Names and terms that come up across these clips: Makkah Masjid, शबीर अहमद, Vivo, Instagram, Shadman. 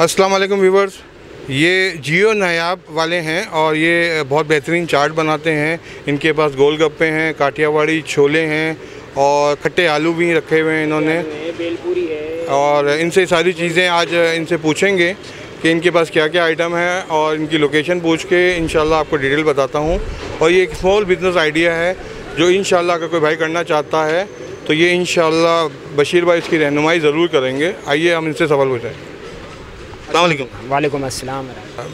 अस्सलाम वालेकुम व्यूवर्स, ये जियो नायाब वाले हैं और ये बहुत बेहतरीन चाट बनाते हैं। इनके पास गोलगप्पे हैं, काठियावाड़ी छोले हैं और खट्टे आलू भी रखे हुए हैं इन्होंने, बेलपूरी है। और इनसे सारी चीज़ें आज इनसे पूछेंगे कि इनके पास क्या क्या आइटम है और इनकी लोकेशन पूछ के इंशाल्लाह आपको डिटेल बताता हूँ। और ये एक स्मॉल बिज़नेस आइडिया है जो इंशाल्लाह अगर कोई भाई करना चाहता है तो ये इंशाल्लाह बशीर भाई इसकी रहनुमाई ज़रूर करेंगे। आइए हम इनसे सवाल पूछें। अस्सलाम वालेकुम। अस्सलाम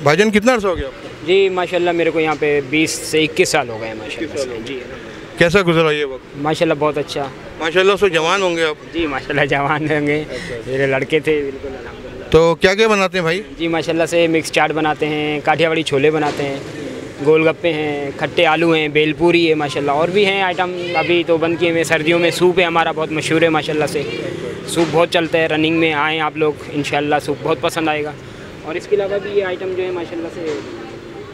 भाईजान, कितना अर्सा हो गया आपको? जी माशाल्लाह मेरे को यहाँ पे 20 से 21 साल हो गए हैं माशाल्लाह। जी कैसा गुजरा ये वक्त? माशाल्लाह बहुत अच्छा। माशाल्लाह सो जवान होंगे आप? जी माशाल्लाह जवान होंगे, मेरे लड़के थे बिल्कुल। तो क्या क्या बनाते हैं भाई? जी माशाल्लाह से मिक्स चाट बनाते हैं, काठियावाड़ी छोले बनाते हैं, गोलगप्पे हैं, खट्टे आलू हैं, बेलपूरी है माशाल्लाह, और भी हैं आइटम अभी तो बंद किए हुए। सर्दियों में सूप है हमारा बहुत मशहूर है माशाल्लाह से, सूप बहुत चलता है। रनिंग में आएँ आप लोग, इंशाल्लाह सूप बहुत पसंद आएगा। और इसके अलावा भी ये आइटम जो है माशाल्लाह से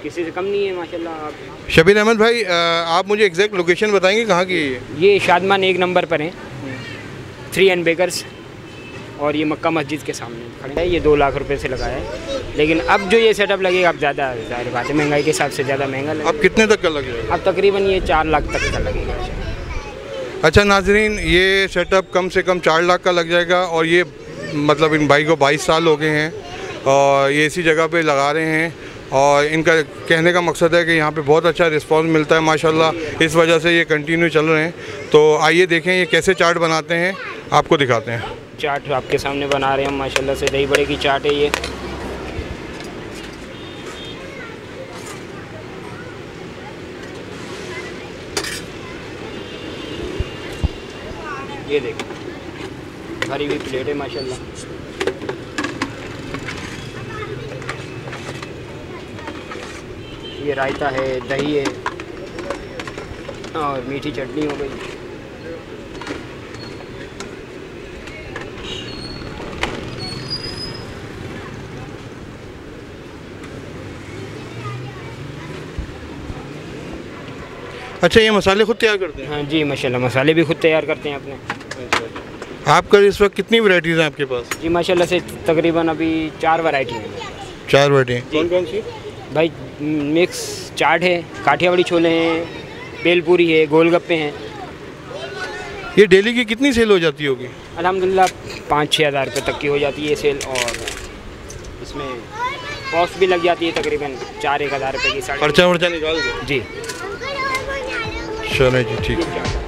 किसी से कम नहीं है माशाल्लाह। आप शबीर अहमद भाई, आप मुझे एग्जैक्ट लोकेशन बताएंगे कहाँ की है? ये शादमान 1 नंबर पर हैं, 3 एंड बेकर्स, और ये मक्का मस्जिद के सामने खड़े हैं। ये 2 लाख रुपये से लगाया है, लेकिन अब जो ये सेटअप लगेगा अब ज़्यादा, ज़ाहिर बात है महंगाई के हिसाब से ज़्यादा महंगा लगेगा। अब कितने तक का लगेगा? अब तकरीबन ये 4 लाख तक का लगेगा। अच्छा नाजरीन, ये सेटअप कम से कम 4 लाख का लग जाएगा। और ये मतलब इन भाई को 22 साल हो गए हैं और ये इसी जगह पे लगा रहे हैं। और इनका कहने का मकसद है कि यहाँ पे बहुत अच्छा रिस्पांस मिलता है माशाल्लाह, इस वजह से ये कंटिन्यू चल रहे हैं। तो आइए देखें ये कैसे चाट बनाते हैं, आपको दिखाते हैं। चाट आपके सामने बना रहे हैं हम माशाल्लाह से, दही बड़े की चाट है ये। ये देखो भरी हुई प्लेट है माशाल्लाह। ये रायता है, दही है और मीठी चटनी हो गई। अच्छा ये मसाले खुद तैयार करते हैं? हाँ जी माशाल्लाह मसाले भी खुद तैयार करते हैं अपने। आपका इस वक्त कितनी वैरायटीज़ हैं आपके पास? जी माशाल्लाह से तकरीबन अभी 4 वैरायटी हैं। 4 वैरायटी हैं, कौन कौन सी भाई? मिक्स चाट है, काठियावाड़ी छोले हैं, बेलपूरी है, गोलगप्पे हैं। ये डेली की कितनी सेल हो जाती होगी? अल्हम्दुलिल्लाह 5-6 हज़ार रुपये तक की हो जाती है सेल, और इसमें कॉस्ट भी लग जाती है तकरीबन 4-1 हज़ार रुपये की। खर्चा वर्चा निकाल दो जी। चलो जी ठीक है।